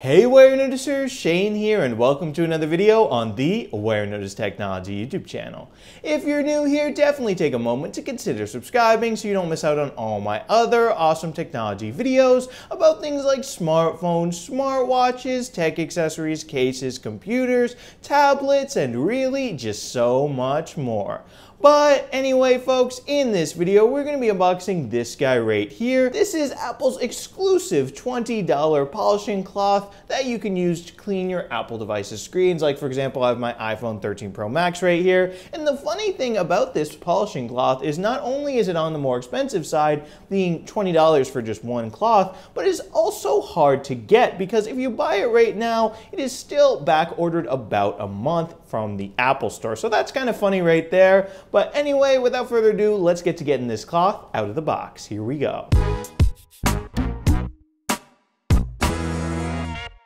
Hey Warenoticers, Shane here and welcome to another video on the Aware Notice Technology YouTube channel. If you're new here, definitely take a moment to consider subscribing so you don't miss out on all my other awesome technology videos about things like smartphones, smartwatches, tech accessories, cases, computers, tablets, and really just so much more. But anyway folks, in this video we're going to be unboxing this guy right here. This is Apple's exclusive $20 polishing cloth that you can use to clean your Apple devices' screens. Like for example, I have my iPhone 13 Pro Max right here. And the funny thing about this polishing cloth is not only is it on the more expensive side, being $20 for just one cloth, but it's also hard to get because if you buy it right now, it is still back ordered about a month from the Apple store. So that's kind of funny right there. But anyway, without further ado, let's get to getting this cloth out of the box. Here we go.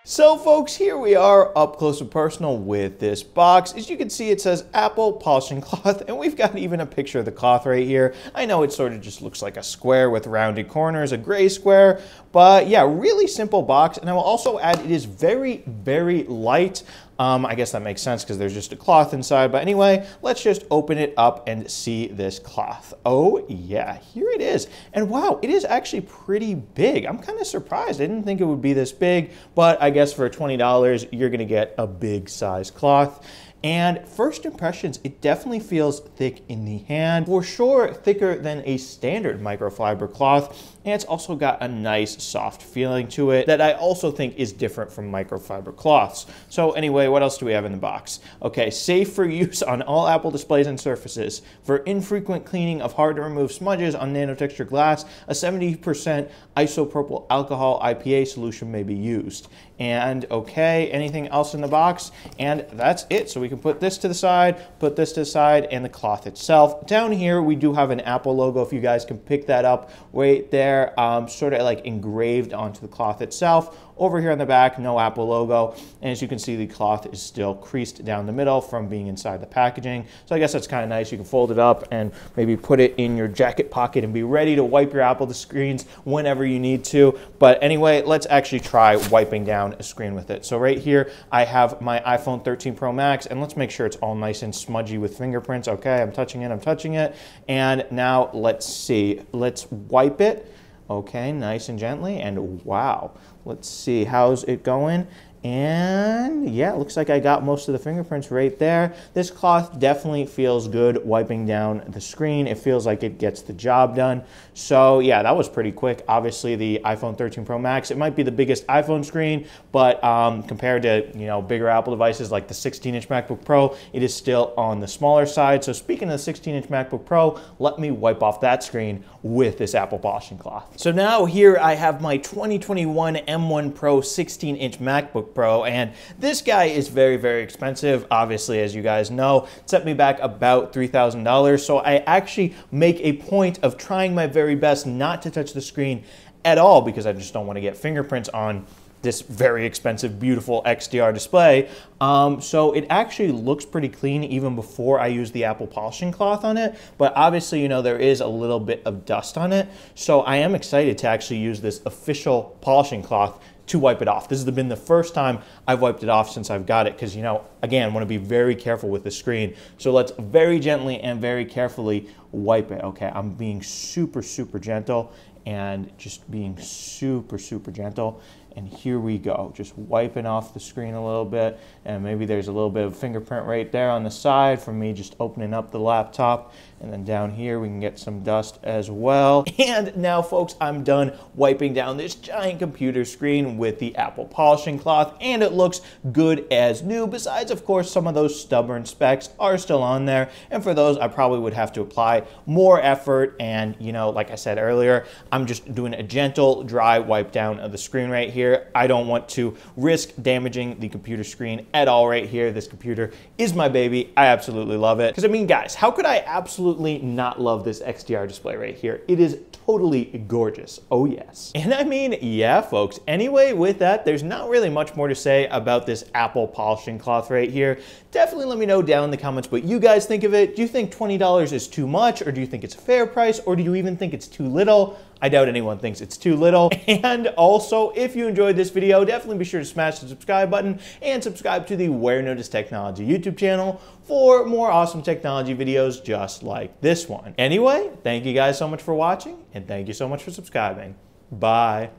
So folks, here we are up close and personal with this box. As you can see, it says Apple polishing cloth, and we've got even a picture of the cloth right here. I know it sort of just looks like a square with rounded corners, a gray square, but yeah, really simple box. And I will also add, it is very, very light. I guess that makes sense because there's just a cloth inside. But anyway, let's just open it up and see this cloth. Oh yeah, here it is. And wow, it is actually pretty big. I'm kind of surprised. I didn't think it would be this big, but I guess for $20, you're going to get a big size cloth. And first impressions, it definitely feels thick in the hand. For sure, thicker than a standard microfiber cloth. And it's also got a nice soft feeling to it that I also think is different from microfiber cloths. So anyway, what else do we have in the box? Okay, safe for use on all Apple displays and surfaces. For infrequent cleaning of hard to remove smudges on nanotexture glass, a 70% isopropyl alcohol IPA solution may be used. And okay, anything else in the box? And that's it. So we can put this to the side, put this to the side, and the cloth itself. Down here, we do have an Apple logo, if you guys can pick that up right there, sort of like engraved onto the cloth itself. Over here on the back, no Apple logo. And as you can see, the cloth is still creased down the middle from being inside the packaging. So I guess that's kind of nice. You can fold it up and maybe put it in your jacket pocket and be ready to wipe your Apple screens whenever you need to. But anyway, let's actually try wiping down a screen with it. So right here, I have my iPhone 13 Pro Max, and let's make sure it's all nice and smudgy with fingerprints. Okay, I'm touching it. And now let's see, let's wipe it. Okay, nice and gently, and wow. Let's see, how's it going? And yeah, it looks like I got most of the fingerprints right there. This cloth definitely feels good wiping down the screen. It feels like it gets the job done. So yeah, that was pretty quick. Obviously the iPhone 13 Pro Max, it might be the biggest iPhone screen, but compared to, you know, bigger Apple devices like the 16-inch MacBook Pro, it is still on the smaller side. So speaking of the 16-inch MacBook Pro, let me wipe off that screen with this Apple polishing cloth. So now here I have my 2021 M1 Pro 16-inch MacBook Pro, and this guy is very, very expensive. Obviously, as you guys know, it set me back about $3,000. So I actually make a point of trying my very best not to touch the screen at all because I just don't want to get fingerprints on this very expensive, beautiful XDR display. So it actually looks pretty clean even before I use the Apple polishing cloth on it. But obviously, you know, there is a little bit of dust on it. So I am excited to actually use this official polishing cloth to wipe it off. This has been the first time I've wiped it off since I've got it because, you know, again, I want to be very careful with the screen. So let's very gently and very carefully wipe it. Okay, I'm being super, super gentle and just being super, super gentle. And here we go, just wiping off the screen a little bit. And maybe there's a little bit of fingerprint right there on the side from me just opening up the laptop. And then down here, we can get some dust as well. And now folks, I'm done wiping down this giant computer screen with the Apple polishing cloth, and it looks good as new. Besides, of course, some of those stubborn specks are still on there. And for those, I probably would have to apply more effort. And, you know, like I said earlier, I'm just doing a gentle dry wipe down of the screen right here. I don't want to risk damaging the computer screen at all right here. This computer is my baby. I absolutely love it. Because I mean, guys, how could I absolutely not love this XDR display right here? It is totally gorgeous. Oh yes. And I mean, yeah, folks. Anyway, with that, there's not really much more to say about this Apple polishing cloth right here. Definitely let me know down in the comments what you guys think of it. Do you think $20 is too much, or do you think it's a fair price, or do you even think it's too little? I doubt anyone thinks it's too little. And also, if you enjoyed this video, definitely be sure to smash the subscribe button and subscribe to the Aware Notice Technology YouTube channel for more awesome technology videos just like this one. Anyway, thank you guys so much for watching, and thank you so much for subscribing. Bye.